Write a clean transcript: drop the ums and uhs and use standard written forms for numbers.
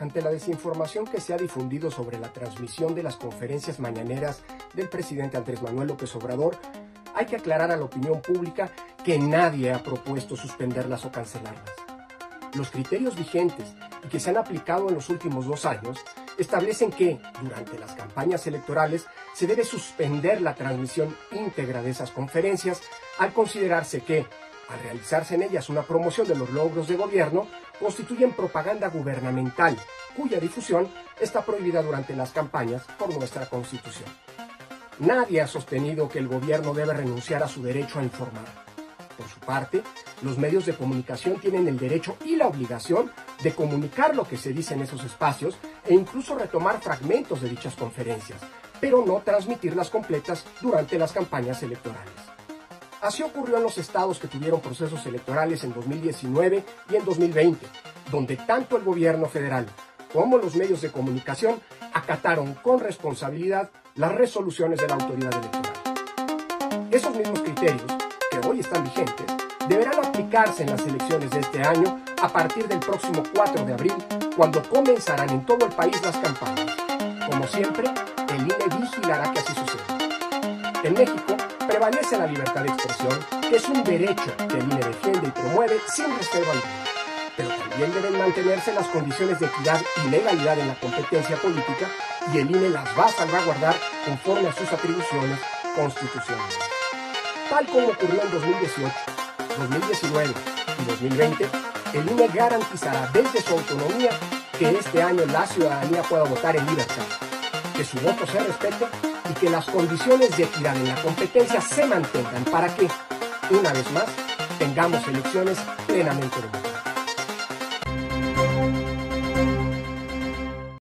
ante la desinformación que se ha difundido sobre la transmisión de las conferencias mañaneras del presidente Andrés Manuel López Obrador, hay que aclarar a la opinión pública que nadie ha propuesto suspenderlas o cancelarlas. Los criterios vigentes y que se han aplicado en los últimos 2 años establecen que, durante las campañas electorales, se debe suspender la transmisión íntegra de esas conferencias al considerarse que, al realizarse en ellas una promoción de los logros de gobierno, constituyen propaganda gubernamental, cuya difusión está prohibida durante las campañas por nuestra Constitución. Nadie ha sostenido que el gobierno debe renunciar a su derecho a informar. Por su parte, los medios de comunicación tienen el derecho y la obligación de comunicar lo que se dice en esos espacios e incluso retomar fragmentos de dichas conferencias, pero no transmitirlas completas durante las campañas electorales. Así ocurrió en los estados que tuvieron procesos electorales en 2019 y en 2020, donde tanto el gobierno federal como los medios de comunicación acataron con responsabilidad las resoluciones de la autoridad electoral. Esos mismos criterios, que hoy están vigentes, deberán aplicarse en las elecciones de este año a partir del próximo 4 de abril, cuando comenzarán en todo el país las campañas. Como siempre, el INE vigilará que así suceda. En México prevalece la libertad de expresión, que es un derecho que el INE defiende y promueve sin reserva alguna. Pero también deben mantenerse las condiciones de equidad y legalidad en la competencia política, y el INE las va a salvaguardar conforme a sus atribuciones constitucionales. Tal como ocurrió en 2018, 2019 y 2020, el INE garantizará desde su autonomía que este año la ciudadanía pueda votar en libertad, que su voto se respete y que las condiciones de equidad en la competencia se mantengan para que, una vez más, tengamos elecciones plenamente democráticas.